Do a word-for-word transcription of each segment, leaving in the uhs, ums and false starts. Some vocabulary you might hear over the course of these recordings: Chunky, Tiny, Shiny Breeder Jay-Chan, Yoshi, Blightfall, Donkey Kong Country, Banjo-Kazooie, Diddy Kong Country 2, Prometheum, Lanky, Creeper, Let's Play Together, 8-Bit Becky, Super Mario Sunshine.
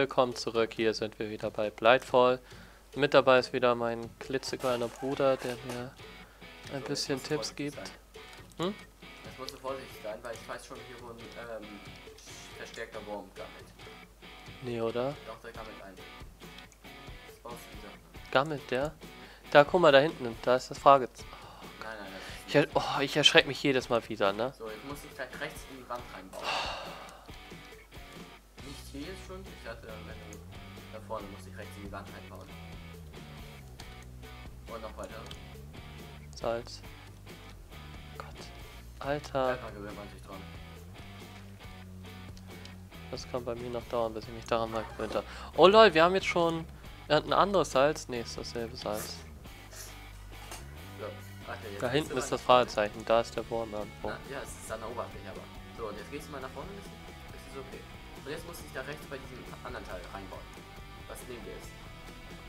Willkommen zurück, hier sind wir wieder bei Blightfall. Mit dabei ist wieder mein klitzekleiner Bruder, der mir ein bisschen Tipps gibt. Hm? Das muss so vorsichtig sein, weil ich weiß schon, hier wurde ein ähm, verstärkter Wurm gammelt. Nee, oder? Doch, der gammelt ein. Das war's wieder. Gammelt der? Da, guck mal, da hinten, da ist das Fragezeichen. Oh, nein, nein, nein. Ich, oh, ich erschrecke mich jedes Mal wieder, ne? So, jetzt muss ich gleich rechts in die Wand reinbauen. Hier ist schon, ich hatte, da vorne muss ich rechts in die Wand reinbauen. Und noch weiter. Salz. Gott. Alter. Da gewöhnt man sich dran. Das kann bei mir noch dauern, bis ich mich daran mal gewöhnt habe. Oh lol, wir haben jetzt schon ein anderes Salz. Ne, ist dasselbe Salz. So, warte, jetzt da hinten ist das Fragezeichen, da ist der Wurm am Wurm. Ja, es ist an der Oberfläche aber. So, und jetzt gehst du mal nach vorne ein bisschen. Das ist okay. Und jetzt muss ich da rechts bei diesem anderen Teil reinbauen, was neben dir ist.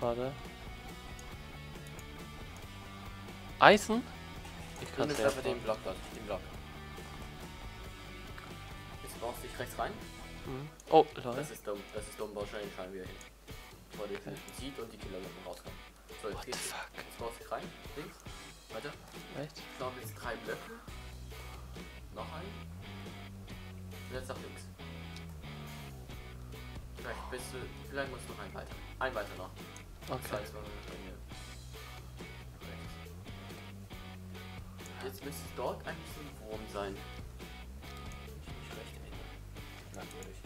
Warte. Eisen? Ich kann jetzt einfach den Block dort, den Block. Jetzt brauchst du dich rechts rein. Mhm. Oh, Leute. Das ist dumm, das ist dumm, bau schnell den Schein wieder hin. Bevor der okay. Sieht und die Killer rauskommen. So, jetzt geht's. Jetzt brauchst du dich rein, links, weiter. Rechts. Ich glaube, jetzt drei Blöcke. Noch einen. Und jetzt nach links. Vielleicht bist du, vielleicht musst du noch ein weiter. Ein weiter noch. Okay. Das heißt, jetzt müsste dort eigentlich so ein Wurm sein. Ich mich recht erinnere. Natürlich.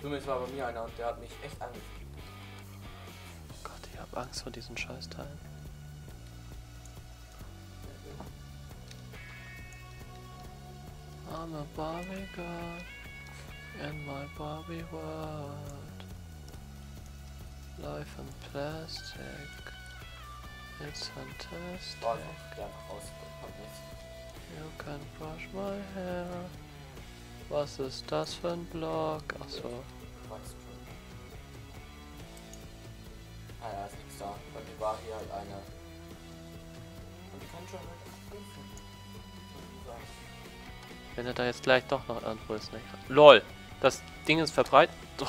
Zumindest war bei mir einer und der hat mich echt angegriffen. Oh Gott, ich hab Angst vor diesen Scheißteilen. I'm a Barbie girl in my Barbie world. Life in Plastic. It's fantastic. You can brush my hair. Was ist das für ein Block? Achso. Ah ja, ist nix da. Bei mir war hier halt einer. Und ich kann schon mal. Wenn er da jetzt gleich doch noch antwortet, ne? LOL! Das Ding ist verbreitet. Oh.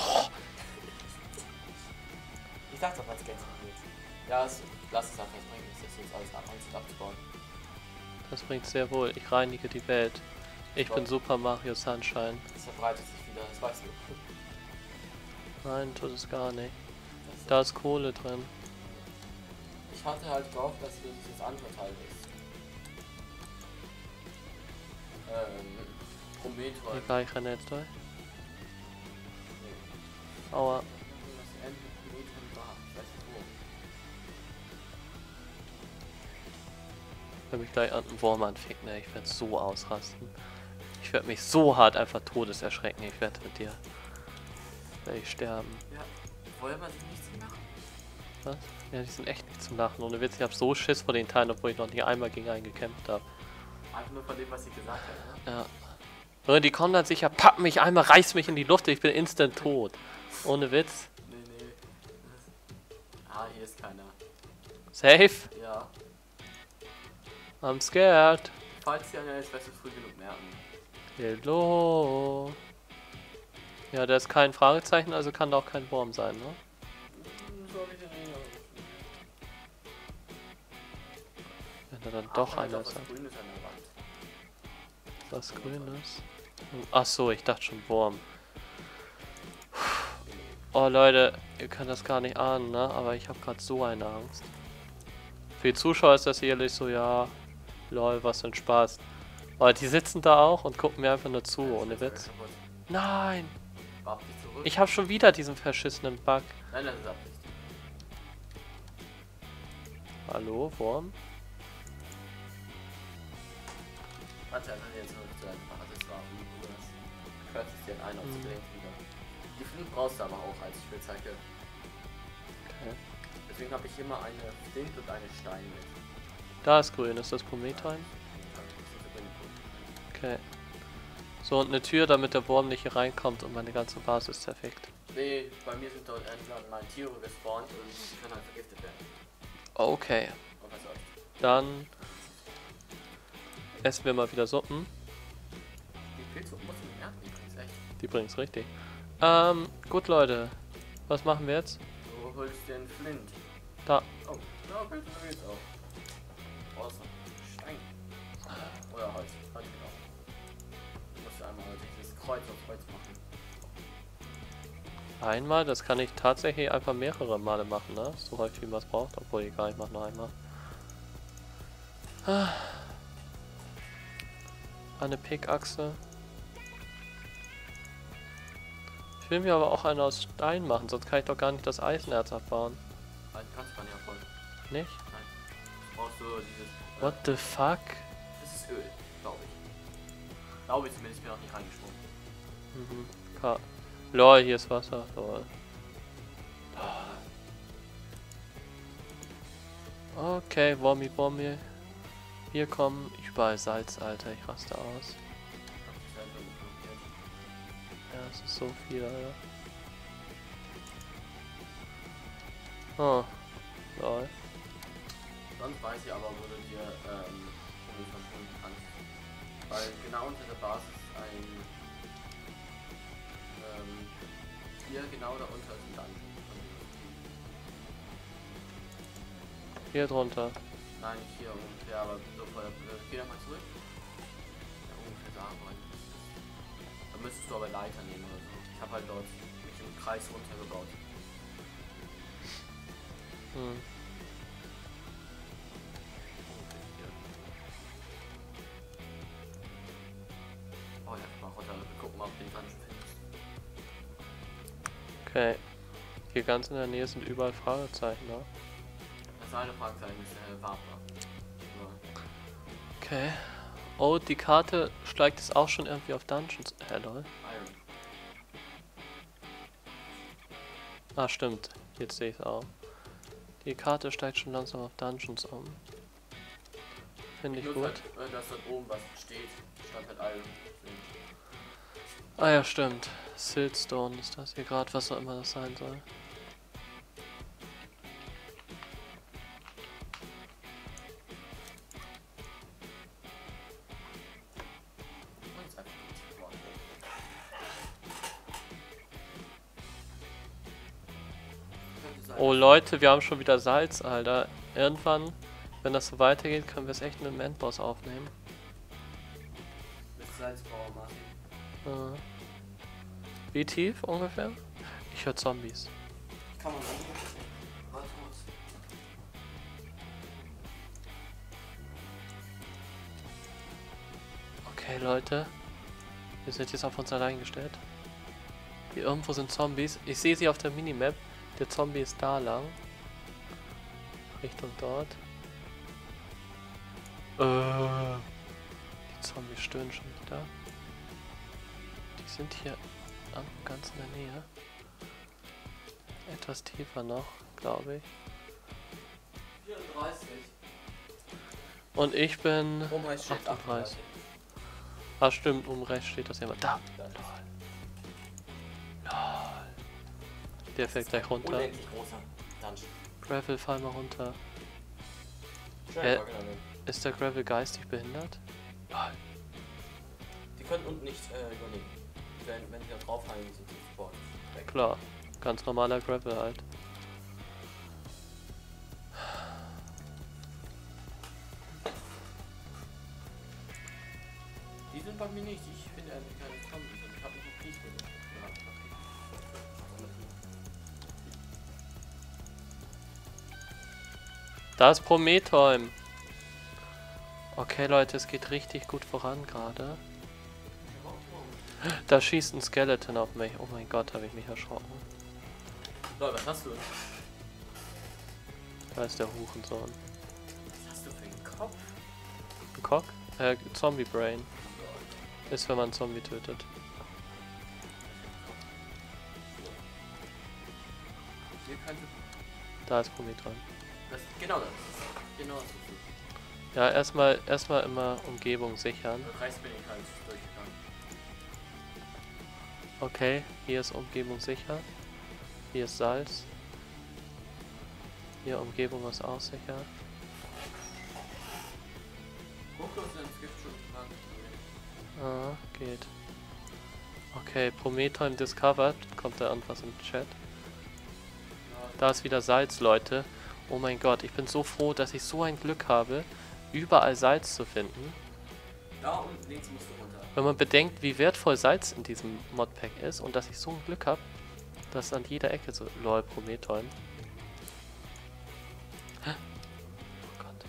Ich dachte doch, man es ja, es, lass es einfach, es bringt nichts, das jetzt alles ab, alles abzubauen. Das bringt sehr wohl, ich reinige die Welt. Ich Gott. Bin Super Mario Sunshine. Es verbreitet sich wieder, das weißt du. Nein, tut es gar nicht. Ist da ist Kohle drin. Ich hatte halt gehofft, dass hier dieses andere Teil ist. Ähm, Prometheum. Egal, ich renne jetzt durch. Nee. Aua. Mich gleich an den Wurm anficken, ey. Ich werde so ausrasten. Ich werde mich so hart einfach todes erschrecken. Ich werde mit dir. Werde ich sterben. Ja, wollen wir sich nicht zum Lachen? Was? Ja, die sind echt nicht zum Lachen. Ohne Witz, ich habe so Schiss vor den Teilen, obwohl ich noch nie einmal gegen einen gekämpft habe. Einfach nur von dem, was sie gesagt hat, ne? Ja. Und die kommen dann sicher, packen mich einmal, reißen mich in die Luft, ich bin instant tot. Ohne Witz. Nee, nee. Ah, hier ist keiner. Safe? Ja. I'm scared. Falls die anderen jetzt vielleicht so früh genug merken. Hello. Ja, da ist kein Fragezeichen, also kann da auch kein Wurm sein, ne? Wenn da dann doch einer ist. Was Grünes? Ach so, ich dachte schon Wurm. Oh Leute, ihr könnt das gar nicht ahnen, ne? Aber ich habe gerade so eine Angst. Für die Zuschauer ist das ehrlich so, ja. Lol, was für ein Spaß. Aber die sitzen da auch und gucken mir einfach nur zu, ja, ohne Witz. Nein! Ich hab schon wieder diesen verschissenen Bug. Nein, das ist Absicht. Hallo, Wurm? Warte, einfach jetzt zurück zu einem Bug. Das war du kannst es dir in einen aufzudrehen wieder. Die Flug brauchst du aber auch als Spielzeige. Okay. Deswegen habe ich immer eine Flint und eine Stein mit. Da ist grün, ist das Prometheum? Okay. So, und eine Tür, damit der Wurm nicht hier reinkommt und meine ganze Basis zerfickt. Nee, bei mir sind dort irgendwann mal Tiere gespawnt und die können halt vergiftet werden. Okay. Dann essen wir mal wieder Suppen. Die Pilzsuppen muss man merken, die bringt's echt. Die bringt's richtig. Ähm, gut Leute. Was machen wir jetzt? Wo holst du denn Flint? Da. Oh, da holst du jetzt auch. Außer Stein. Oder Holz. Holz geht auch. Du musst ja einmal dieses Kreuz auf Kreuz machen. Einmal? Das kann ich tatsächlich einfach mehrere Male machen, ne? So häufig wie man es braucht. Obwohl, egal, ich mach nur einmal. Ah. Eine Pickachse. Ich will mir aber auch eine aus Stein machen, sonst kann ich doch gar nicht das Eisenerz abbauen. Nein, kannst du nicht abbauen. Nicht? Nein. Du brauchst so dieses... Äh, What the fuck? Das ist Öl, glaube ich. Glaube ich zumindest, ich bin auch nicht reingesprungen. Mhm. Ka Lol, hier ist Wasser. Lol. Okay, Wommi Wommi. Hier kommen überall Salz, Alter. Ich raste aus. Das ist so viel, Alter. Oh. Lol. Sonst weiß ich aber, wo du dir ähm, Hunger verschwunden kannst. Weil genau unter der Basis ist ein... Ähm, hier genau da unter ist ein Dungeon. Hier drunter? Nein, nicht hier ungefähr, aber so voll. Geh doch mal zurück. Ja, ungefähr da rein. Da müsstest du aber Leiter nehmen oder so. Ich hab halt dort mich im Kreis runtergebaut. Hm. Oh ja, mal runter. Wir gucken mal, ob den ganzen findest. Okay. Hier ganz in der Nähe sind überall Fragezeichen, ne? Das eine Fragezeichen ist äh, Waffe. So. Okay. Oh, die Karte steigt es auch schon irgendwie auf Dungeons. Hä, lol. Ah, stimmt. Jetzt sehe ich es auch. Die Karte steigt schon langsam auf Dungeons um. Finde ich, ich gut. Halt, dass da oben was steht. Stand halt Iron. Ah ja, stimmt. Siltstone ist das hier gerade, was auch immer das sein soll. Oh Leute, wir haben schon wieder Salz, Alter. Irgendwann, wenn das so weitergeht, können wir es echt mit dem Endboss aufnehmen. Mit Salzbauer machen. Äh. Wie tief ungefähr? Ich höre Zombies. Kann man nicht. Warte kurz. Okay Leute, wir sind jetzt auf uns allein gestellt. Hier irgendwo sind Zombies. Ich sehe sie auf der Minimap. Der Zombie ist da lang. Richtung dort. Äh. Die Zombies stöhnen schon wieder. Die sind hier ganz in der Nähe. Etwas tiefer noch, glaube ich. vierunddreißig. Und ich bin achtunddreißig. Ah stimmt, um rechts steht das jemand. Da! Lol. Lol. Der fällt gleich runter. Gravel, fall mal runter. Äh, ist der Gravel geistig behindert? Nein. Die können unten nicht äh, überleben. Wenn, wenn die da drauf fallen, sind sie sofort weg. Klar, ganz normaler Gravel halt. Die sind bei mir nicht. Ich bin eigentlich keine Zombies und ich habe mich noch nicht gelöst. Da ist Prometheum. Okay, Leute, es geht richtig gut voran gerade. Da schießt ein Skeleton auf mich. Oh mein Gott, habe ich mich erschrocken. Leute, was hast du? Da ist der Hurensohn. Was hast du für einen Kopf? Ein Cock? Äh, Zombie Brain. Ist, wenn man einen Zombie tötet. Da ist Prometheum. Das, genau das. Genau das. Ja, erstmal erstmal immer Umgebung sichern. Rechts bin ich halt durchgegangen. Okay, hier ist Umgebung sicher. Hier ist Salz. Hier Umgebung ist auch sicher. Ah, geht. Okay, Prometheum discovered. Kommt da an was im Chat. Da ist wieder Salz, Leute. Oh mein Gott, ich bin so froh, dass ich so ein Glück habe, überall Salz zu finden. Da unten links musst du runter. Wenn man bedenkt, wie wertvoll Salz in diesem Modpack ist und dass ich so ein Glück habe, dass an jeder Ecke so... Lol, Prometheum. Oh Gott.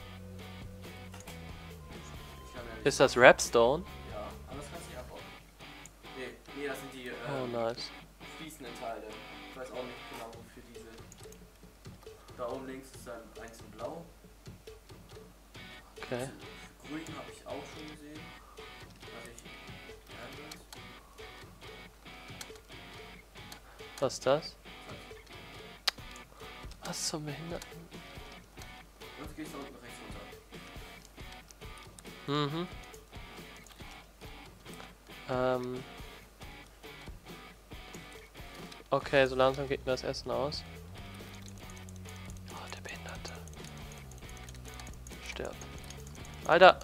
Ist das Rapstone? Ja, aber das kannst du nicht abbauen. Nee, nee, das sind die äh, oh, nice. Fließenden Teile. Ich weiß auch nicht genau, wofür die sind. Da oben links ist dann eins in blau. Okay. Das Grün habe ich auch schon gesehen. Was ich nicht weiß. Was ist das? Was, Was zum Behinderten? Jetzt gehst du unten rechts runter. Mhm. Ähm. Okay, so langsam geht mir das Essen aus. Oh, der Behinderte. Stirb. Alter!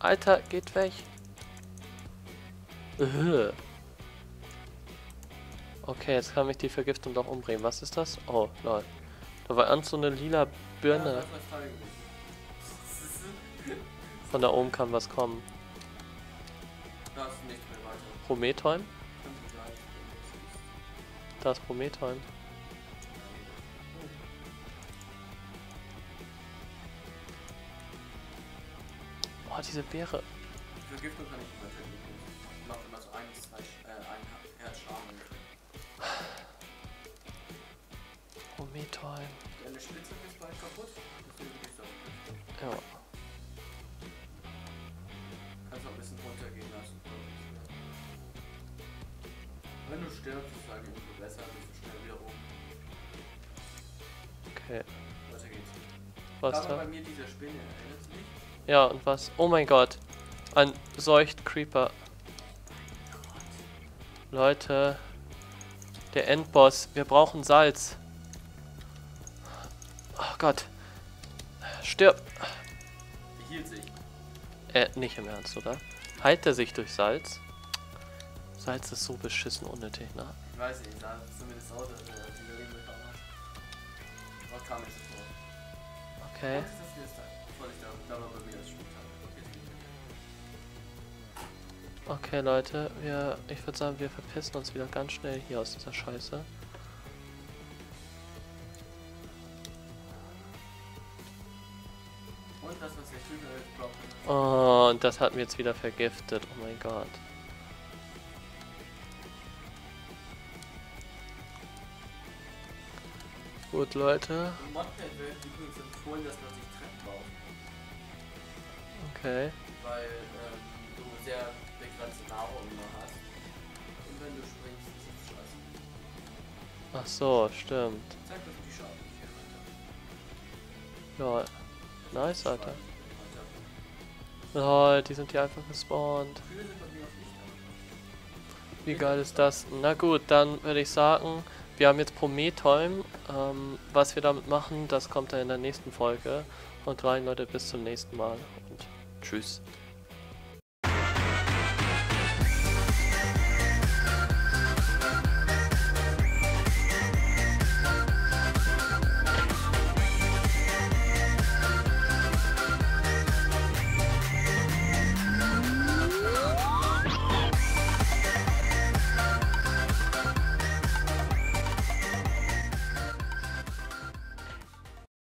Alter, geht weg! Öh. Okay, jetzt kann mich die Vergiftung doch umbringen. Was ist das? Oh, lol. Da war an so eine lila Birne. Von da oben kann was kommen. Da ist nichts mehr weiter. Prometheum? Da ist Prometheum. Oh, diese Beere. Die Vergiftung kann ich überfinden. Ich mache immer so ein, zwei, äh, ein Herzschaden. Prometheum. Deine Spitze ist bald kaputt. Deswegen geht's auch nicht. Ja. Kannst auch ein bisschen runtergehen lassen. Wenn du stirbst, ist es eigentlich umso besser, dann bist du schnell wieder oben. Okay. Weiter geht's. Was da? Bei mir diese Spinne, erinnerst du dich? Ja, und was? Oh mein Gott. Ein seucht Creeper. Leute. Der Endboss. Wir brauchen Salz. Oh Gott. Stirb. Er hielt sich. Äh, nicht im Ernst, oder? Heilt er sich durch Salz? Salz ist so beschissen unnötig, ne? Ich weiß nicht, da zumindest auch, dass er die Löwen bekommen hat. Was kam jetzt vor? Okay. Was ist das hier? Okay Leute, wir, ich würde sagen, wir verpissen uns wieder ganz schnell hier aus dieser Scheiße. Und das, was ich übel brauche. Oh, und das hat mir jetzt wieder vergiftet, oh mein Gott. Gut Leute. Im Modpad wird übrigens empfohlen, dass man sich Treppen baut. Okay. Weil ähm, du sehr begrenzte Nahrung immer hast. Und wenn du springst, ist es scheiße. Ach so, stimmt. Zeig das die Schaden hier, Alter. Ja, nice, Alter. Lol, die sind hier einfach gespawnt. Wie geil ist das? Na gut, dann würde ich sagen... Wir haben jetzt Prometheum, ähm, was wir damit machen, das kommt dann in der nächsten Folge. Und rein Leute, bis zum nächsten Mal und tschüss.